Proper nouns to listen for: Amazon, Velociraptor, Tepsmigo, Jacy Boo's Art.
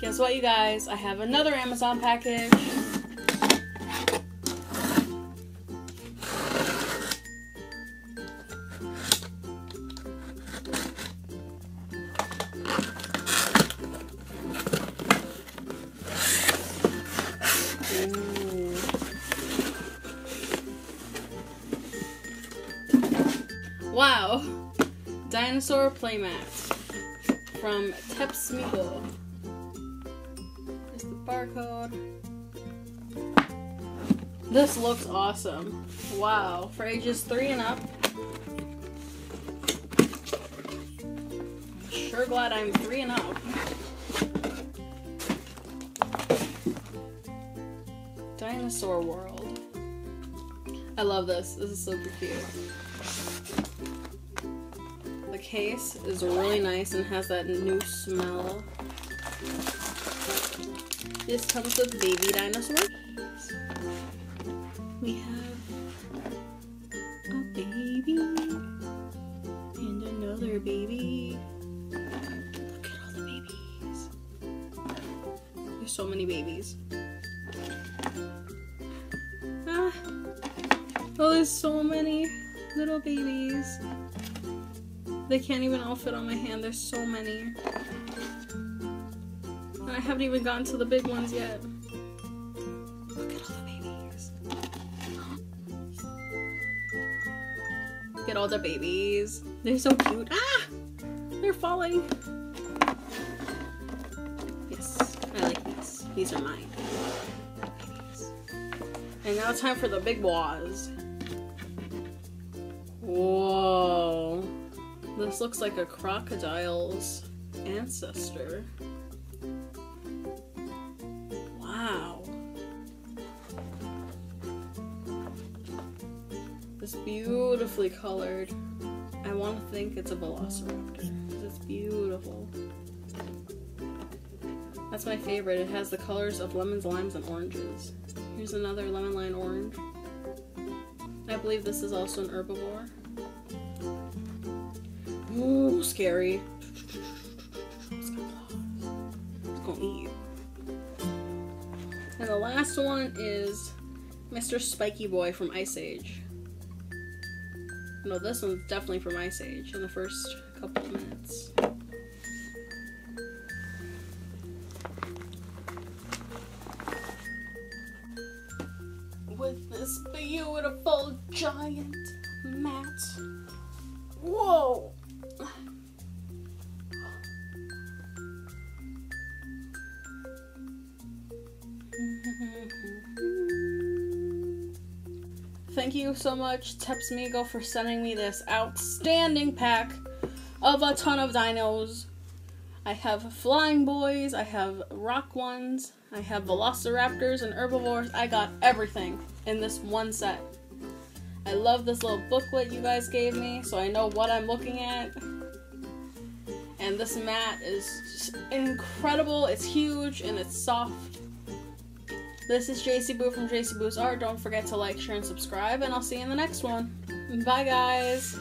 Guess what, you guys? I have another Amazon package. Wow, dinosaur playmat from Tepsmigo. Here's the barcode. This looks awesome. Wow, for ages 3 and up. Sure glad I'm 3 and up. Dinosaur world. I love this. This is super cute. The case is really nice and has that new smell. This comes with baby dinosaurs. We have a baby and another baby. Look at all the babies. There's so many babies. Ah, oh, there's so many little babies. They can't even all fit on my hand. There's so many. And I haven't even gotten to the big ones yet. Look at all the babies. Look at all the babies. They're so cute. Ah! They're falling. Yes, I like these. These are mine. Babies. And now it's time for the big boys. Whoa. This looks like a crocodile's ancestor. Wow. It's beautifully colored. I want to think it's a Velociraptor, because it's beautiful. That's my favorite. It has the colors of lemons, limes, and oranges. Here's another lemon, lime, orange. I believe this is also an herbivore. Ooh, scary. It's gonna eat you. And the last one is Mr. Spiky Boy from Ice Age. No, this one's definitely from Ice Age in the first couple of minutes. With this beautiful giant mat. Whoa! Thank you so much, Tepsmigo, for sending me this outstanding pack of a ton of dinos. I have flying boys, I have rock ones, I have velociraptors and herbivores. I got everything in this one set. I love this little booklet you guys gave me, so I know what I'm looking at. And this mat is just incredible. It's huge and it's soft. This is Jacy Boo from Jacy Boo's Art. Don't forget to like, share, and subscribe, and I'll see you in the next one. Bye, guys!